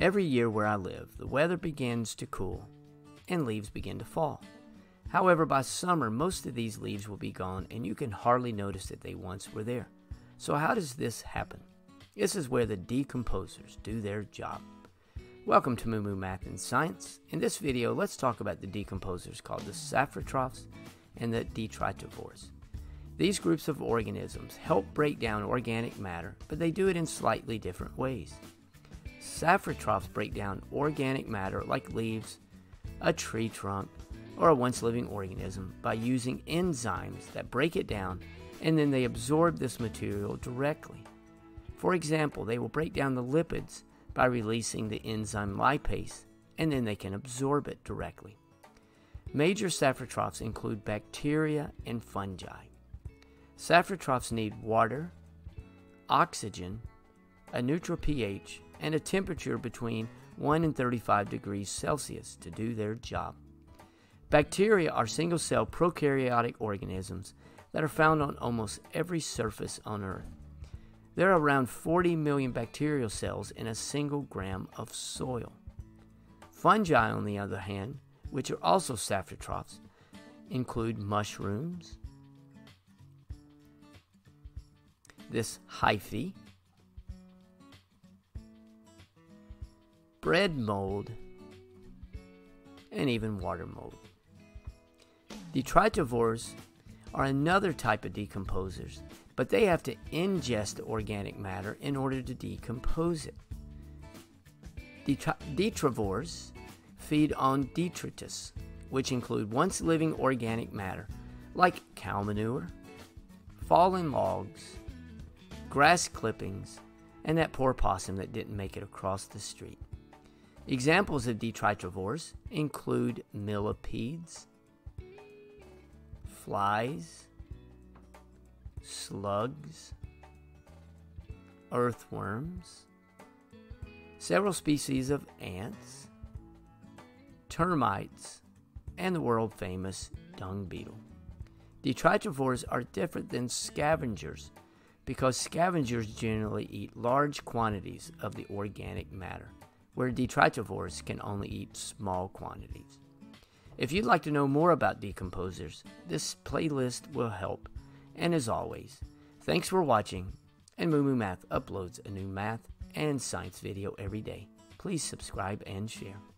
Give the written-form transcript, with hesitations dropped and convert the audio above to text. Every year where I live, the weather begins to cool and leaves begin to fall. However, by summer, most of these leaves will be gone and you can hardly notice that they once were there. So how does this happen? This is where the decomposers do their job. Welcome to Moo Moo Math and Science. In this video, let's talk about the decomposers called the saprotrophs and the detritivores. These groups of organisms help break down organic matter, but they do it in slightly different ways. Saprotrophs break down organic matter like leaves, a tree trunk, or a once living organism by using enzymes that break it down, and then they absorb this material directly. For example, they will break down the lipids by releasing the enzyme lipase, and then they can absorb it directly. Major saprotrophs include bacteria and fungi. Saprotrophs need water, oxygen, a neutral pH, and a temperature between 1 and 35 degrees Celsius to do their job. Bacteria are single-cell prokaryotic organisms that are found on almost every surface on Earth. There are around 40 million bacterial cells in a single gram of soil. Fungi, on the other hand, which are also saprotrophs, include mushrooms, this hyphae, bread mold, and even water mold. Detritivores are another type of decomposers, but they have to ingest the organic matter in order to decompose it. Detritivores feed on detritus, which include once living organic matter like cow manure, fallen logs, grass clippings, and that poor possum that didn't make it across the street. Examples of detritivores include millipedes, flies, slugs, earthworms, several species of ants, termites, and the world-famous dung beetle. Detritivores are different than scavengers because scavengers generally eat large quantities of the organic matter, where detritivores can only eat small quantities. If you'd like to know more about decomposers, this playlist will help. And as always, thanks for watching, and Moo Moo Math uploads a new math and science video every day. Please subscribe and share.